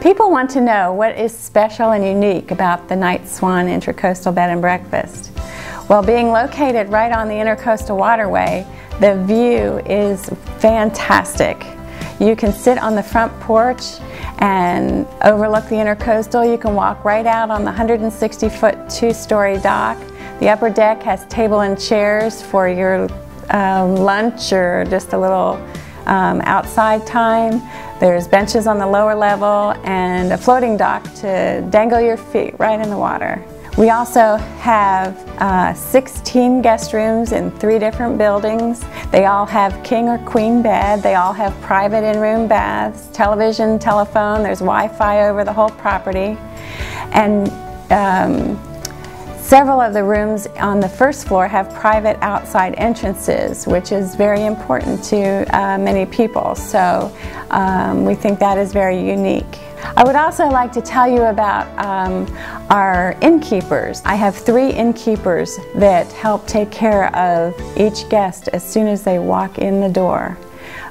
People want to know what is special and unique about the Night Swan Intracoastal Bed and Breakfast. Well, being located right on the Intracoastal Waterway, the view is fantastic. You can sit on the front porch and overlook the Intracoastal. You can walk right out on the 160-foot two-story dock. The upper deck has table and chairs for your lunch or just a little outside time. There's benches on the lower level and a floating dock to dangle your feet right in the water. We also have 16 guest rooms in 3 different buildings. They all have king or queen bed. They all have private in-room baths, television, telephone. There's Wi-Fi over the whole property. And several of the rooms on the first floor have private outside entrances, which is very important to many people. So we think that is very unique. I would also like to tell you about our innkeepers. I have 3 innkeepers that help take care of each guest as soon as they walk in the door.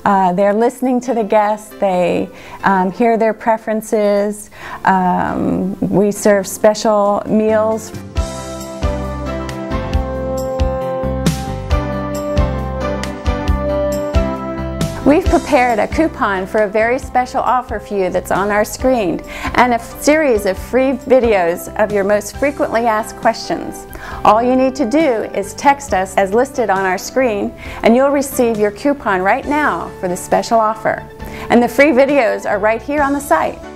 They're listening to the guests, they hear their preferences, we serve special meals. We've prepared a coupon for a very special offer for you that's on our screen, and a series of free videos of your most frequently asked questions. All you need to do is text us as listed on our screen, and you'll receive your coupon right now for the special offer. And the free videos are right here on the site.